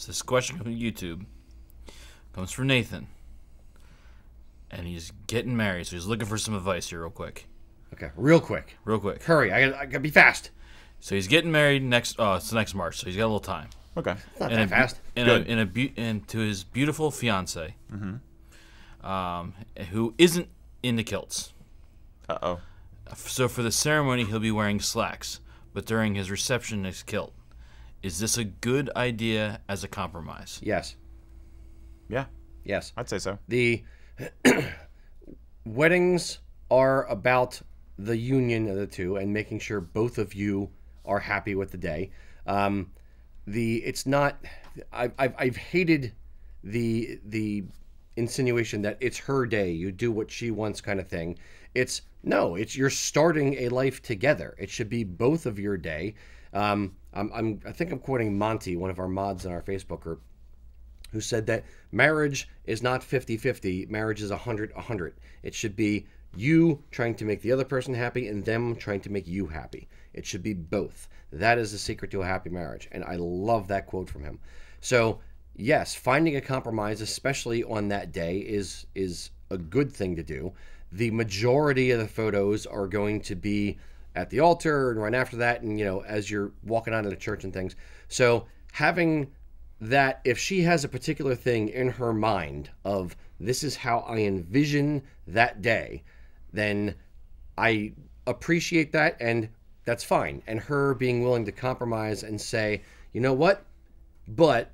So this question from YouTube comes from Nathan. And he's getting married, so he's looking for some advice here real quick. Okay, real quick. Real quick. Hurry, I gotta be fast. So he's getting married next March, so he's got a little time. Okay. It's not that fast. And to his beautiful fiancée, who isn't into kilts. Uh-oh. So for the ceremony, he'll be wearing slacks, but during his reception, his kilt. Is this a good idea as a compromise? Yes. Yeah. Yes. I'd say so. The weddings are about the union of the two and making sure both of you are happy with the day. It's not. I've hated the insinuation that it's her day, you do what she wants kind of thing. It's no. It's you're starting a life together. It should be both of your day. I think I'm quoting Monty, one of our mods in our Facebook group, who said that marriage is not 50-50. Marriage is 100-100. It should be you trying to make the other person happy and them trying to make you happy. It should be both. That is the secret to a happy marriage. And I love that quote from him. So yes, finding a compromise, especially on that day, is a good thing to do. The majority of the photos are going to be at the altar and right after that, and you know, as you're walking out of the church and things. So having that, if she has a particular thing in her mind of this is how I envision that day, then I appreciate that, and that's fine. And her being willing to compromise and say, you know what, but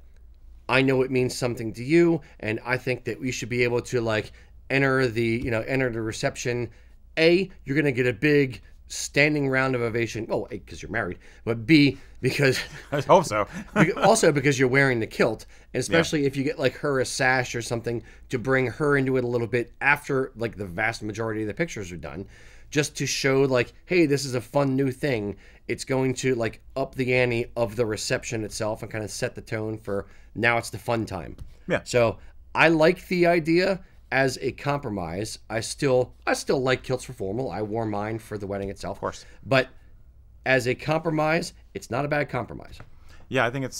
I know it means something to you, and I think that we should be able to like enter the reception. A, you're gonna get a big standing round of ovation. Well, A, because you're married, but B, because I hope so. Also because you're wearing the kilt, and especially if you get like her a sash or something to bring her into it a little bit after like the vast majority of the pictures are done, just to show like, hey, this is a fun new thing. It's going to like up the ante of the reception itself and kind of set the tone for now it's the fun time. Yeah. So I like the idea as a compromise. I still like kilts for formal. I wore mine for the wedding itself. Of course. But as a compromise, it's not a bad compromise. Yeah, I think it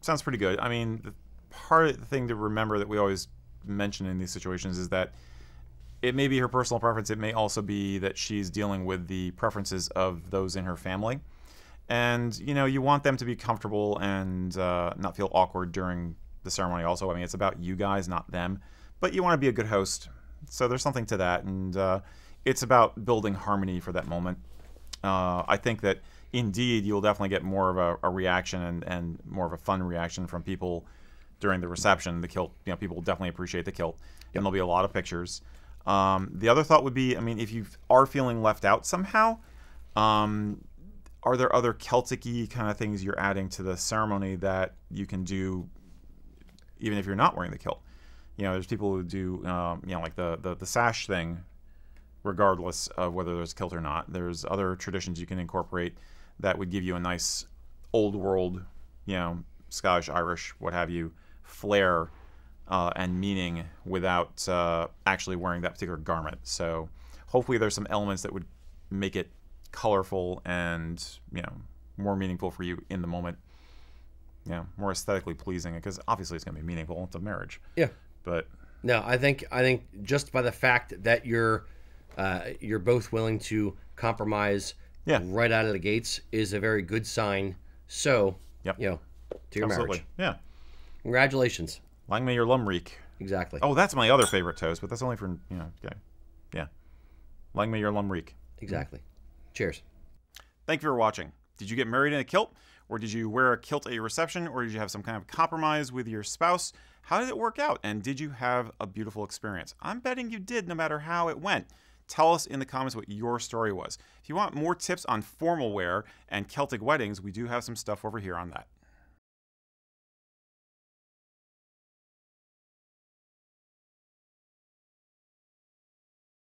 sounds pretty good. I mean, part of the thing to remember that we always mention in these situations is that it may be her personal preference. It may also be that she's dealing with the preferences of those in her family. And, you know, you want them to be comfortable and not feel awkward during the ceremony also. I mean, it's about you guys, not them. But you want to be a good host. So there's something to that. And it's about building harmony for that moment. I think that, indeed, you'll definitely get more of a reaction and more of a fun reaction from people during the reception. The kilt, you know, people will definitely appreciate the kilt. Yep. And there'll be a lot of pictures. The other thought would be, I mean, if you are feeling left out somehow, are there other Celtic-y kind of things you're adding to the ceremony that you can do even if you're not wearing the kilt? You know, there's people who do, you know, like the sash thing, regardless of whether there's kilt or not. There's other traditions you can incorporate that would give you a nice old world, you know, Scottish, Irish, what have you, flair and meaning without actually wearing that particular garment. So hopefully there's some elements that would make it colorful and, you know, more meaningful for you in the moment. You know, more aesthetically pleasing, because obviously it's going to be meaningful. It's a marriage. Yeah. But no, I think just by the fact that you're both willing to compromise right out of the gates is a very good sign. So you know, to your marriage. Yeah. Congratulations. Lang me your lumreek. Exactly. Oh, that's my other favorite toast, but that's only for, you know, yeah. Lang me your lumreek. Exactly. Cheers. Thank you for watching. Did you get married in a kilt? Or did you wear a kilt at your reception? Or did you have some kind of compromise with your spouse? How did it work out? And did you have a beautiful experience? I'm betting you did, no matter how it went. Tell us in the comments what your story was. If you want more tips on formal wear and Celtic weddings, we do have some stuff over here on that.